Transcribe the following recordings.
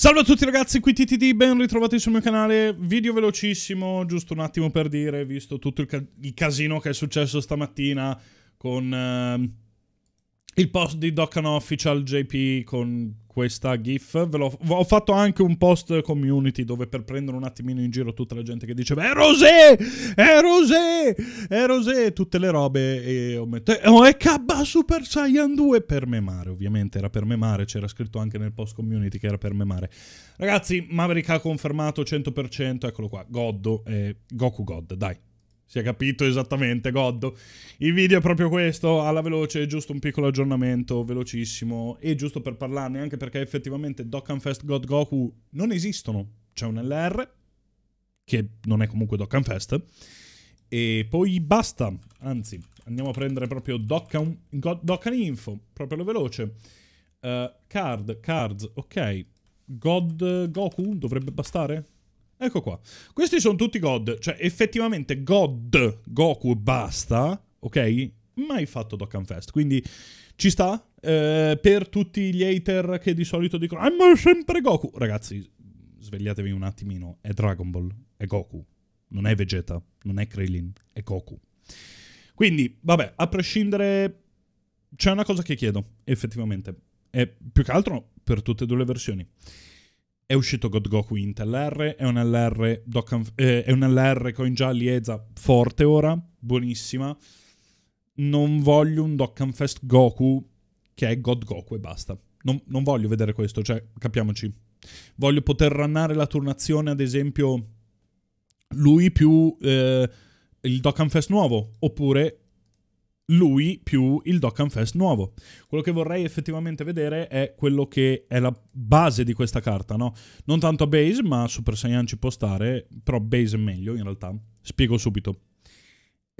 Salve a tutti ragazzi, qui TTD, ben ritrovati sul mio canale. Video velocissimo, giusto un attimo per dire, visto tutto il casino che è successo stamattina con il post di Dokkan Official JP con questa gif. Ho fatto anche un post community dove, per prendere un attimino in giro tutta la gente che diceva è Rosé, tutte le robe, e ho messo è K Super Saiyan 2 per memare, ovviamente era per memare, c'era scritto anche nel post community che era per memare. Ragazzi, Maverick ha confermato 100%, eccolo qua, Goddo, Goku God, dai. Si è capito esattamente, Goddo. Il video è proprio questo, alla veloce, giusto un piccolo aggiornamento, velocissimo, e giusto per parlarne, anche perché effettivamente Dokkan Fest, God, Goku non esistono. C'è un LR, che non è comunque Dokkan Fest, e poi basta. Anzi, andiamo a prendere proprio Dokkan Info, proprio alla veloce. Cards, ok. God, Goku, dovrebbe bastare? Ecco qua, questi sono tutti God, cioè effettivamente God, Goku e basta, ok? Mai fatto Dokkan Fest, quindi ci sta, per tutti gli hater che di solito dicono "Ah, ma è sempre Goku". Ragazzi, svegliatevi un attimino, è Dragon Ball, è Goku, non è Vegeta, non è Krillin, è Goku. Quindi, vabbè, a prescindere, c'è una cosa che chiedo, effettivamente, è più che altro per tutte e due le versioni. È uscito God Goku Int LR, è un LR, è un LR con gialli Eza forte ora, buonissima. Non voglio un Dokkan Fest Goku che è God Goku e basta. Non voglio vedere questo, cioè, capiamoci. Voglio poter runnare la turnazione, ad esempio, lui più il Dokkan Fest nuovo, oppure lui più il Dokkan Fest nuovo. Quello che vorrei effettivamente vedere è quello che è la base di questa carta, no? Non tanto base, ma Super Saiyan ci può stare, però base è meglio in realtà. Spiego subito.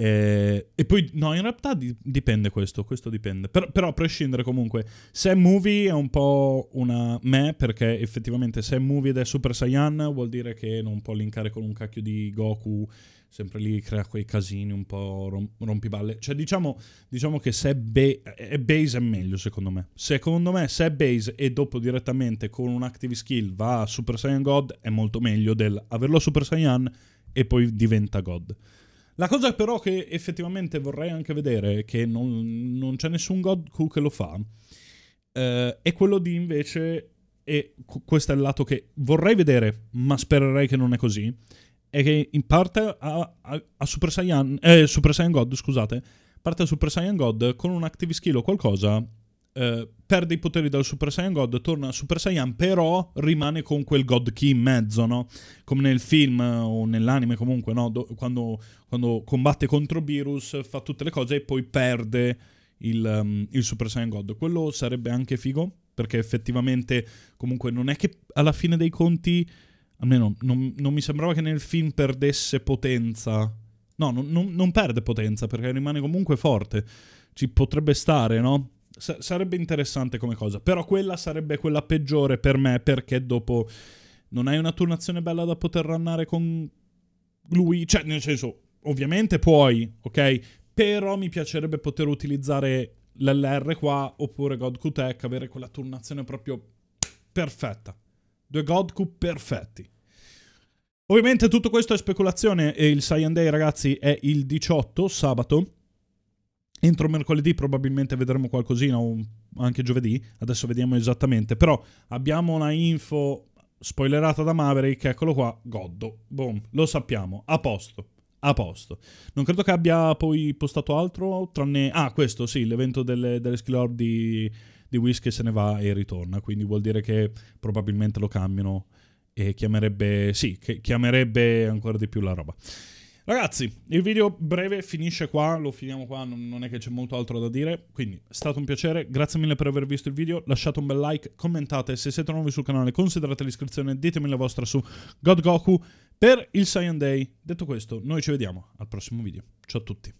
E poi, no, in realtà dipende questo dipende. Però a prescindere comunque, se è movie è un po' una meh, perché effettivamente se è movie ed è Super Saiyan vuol dire che non può linkare con un cacchio di Goku, sempre lì crea quei casini un po' rompiballe. Cioè diciamo che se è base è meglio secondo me. Secondo me se è base e dopo direttamente con un active skill va a Super Saiyan God è molto meglio del averlo a Super Saiyan e poi diventa God. La cosa però che effettivamente vorrei anche vedere, che non c'è nessun Godku che lo fa, è quello di invece, e questo è il lato che vorrei vedere, ma spererei che non è così, è che in parte a Super Saiyan God, scusate, parte a Super Saiyan God con un active skill o qualcosa, perde i poteri dal Super Saiyan God, torna a Super Saiyan, però rimane con quel God Ki in mezzo, no? Come nel film o nell'anime comunque, no? Quando combatte contro Beerus, fa tutte le cose e poi perde il Super Saiyan God. Quello sarebbe anche figo, perché effettivamente comunque non è che alla fine dei conti, almeno non mi sembrava che nel film perdesse potenza. No, non perde potenza, perché rimane comunque forte. Ci potrebbe stare, no? Sarebbe interessante come cosa, però quella sarebbe quella peggiore per me, perché dopo non hai una turnazione bella da poter runnare con lui, cioè nel senso ovviamente puoi, ok? Però mi piacerebbe poter utilizzare l'LR qua oppure Godku Tech, avere quella turnazione proprio perfetta, due Godku perfetti. Ovviamente tutto questo è speculazione e il Saiyan Day ragazzi è il 18 sabato. Entro mercoledì probabilmente vedremo qualcosina, o anche giovedì, adesso vediamo esattamente. Però abbiamo una info spoilerata da Maverick, eccolo qua, Goddo, boom, lo sappiamo, a posto, a posto. Non credo che abbia poi postato altro, tranne... Ah, questo sì, l'evento delle Skylore di Whiskey se ne va e ritorna, quindi vuol dire che probabilmente lo cambiano e chiamerebbe... Sì, che chiamerebbe ancora di più la roba. Ragazzi, il video breve finisce qua, lo finiamo qua, non è che c'è molto altro da dire, quindi è stato un piacere, grazie mille per aver visto il video, lasciate un bel like, commentate, se siete nuovi sul canale considerate l'iscrizione, ditemi la vostra su God Goku per il Saiyan Day. Detto questo, noi ci vediamo al prossimo video, ciao a tutti.